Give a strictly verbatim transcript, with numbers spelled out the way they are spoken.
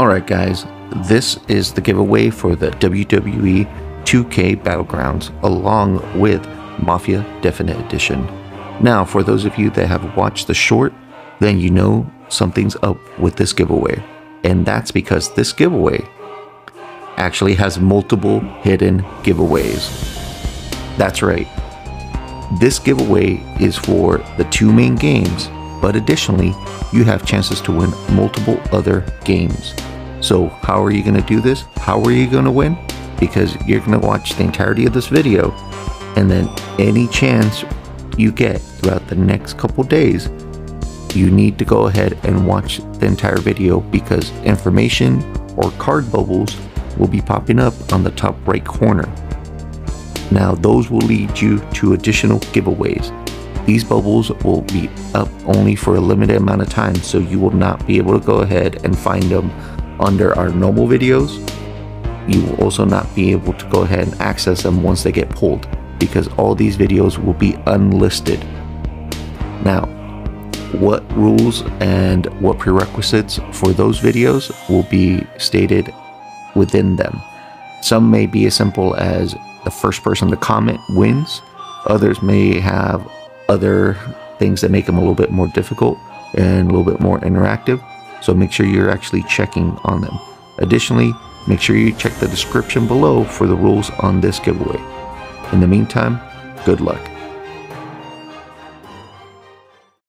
Alright guys, this is the giveaway for the W W E two K Battlegrounds along with Mafia Definite Edition. Now for those of you that have watched the short, then you know something's up with this giveaway. And that's because this giveaway actually has multiple hidden giveaways. That's right. This giveaway is for the two main games, but additionally, you have chances to win multiple other games. So how are you going to do this? How are you going to win? Because you're going to watch the entirety of this video, and then any chance you get throughout the next couple days, you need to go ahead and watch the entire video, because information or card bubbles will be popping up on the top right corner. Now those will lead you to additional giveaways. These bubbles will be up only for a limited amount of time, so you will not be able to go ahead and find them under our normal videos. You will also not be able to go ahead and access them once they get pulled, because all these videos will be unlisted. Now, what rules and what prerequisites for those videos will be stated within them. Some may be as simple as the first person to comment wins, others may have other things that make them a little bit more difficult and a little bit more interactive. So make sure you're actually checking on them. Additionally, make sure you check the description below for the rules on this giveaway. In the meantime, good luck.